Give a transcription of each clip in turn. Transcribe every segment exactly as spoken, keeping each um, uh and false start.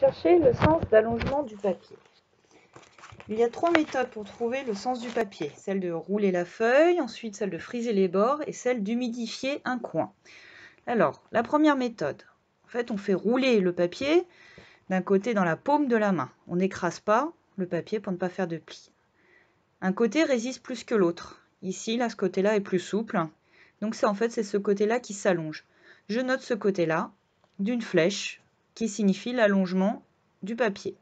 chercher le sens d'allongement du papier. Il y a trois méthodes pour trouver le sens du papier. Celle de rouler la feuille, ensuite celle de friser les bords et celle d'humidifier un coin. Alors, la première méthode, en fait, on fait rouler le papier d'un côté dans la paume de la main. On n'écrase pas le papier pour ne pas faire de plis. Un côté résiste plus que l'autre. Ici, là, ce côté-là est plus souple. Donc, c'est en fait, c'est ce côté-là qui s'allonge. Je note ce côté-là d'une flèche qui signifie l'allongement du papier.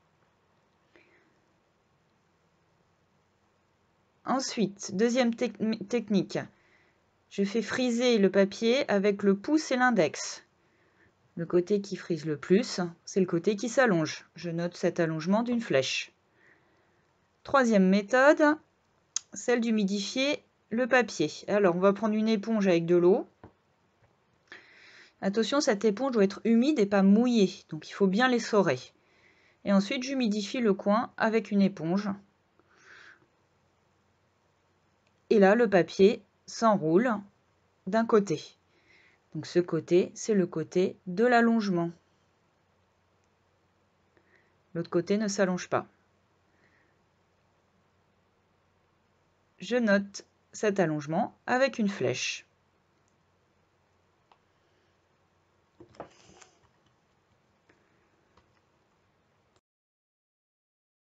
Ensuite, deuxième te- technique, je fais friser le papier avec le pouce et l'index. Le côté qui frise le plus, c'est le côté qui s'allonge. Je note cet allongement d'une flèche. Troisième méthode, celle d'humidifier le papier. Alors, on va prendre une éponge avec de l'eau. Attention, cette éponge doit être humide et pas mouillée, donc il faut bien l'essorer. Et ensuite, j'humidifie le coin avec une éponge. Et là, le papier s'enroule d'un côté. Donc ce côté, c'est le côté de l'allongement. L'autre côté ne s'allonge pas. Je note cet allongement avec une flèche.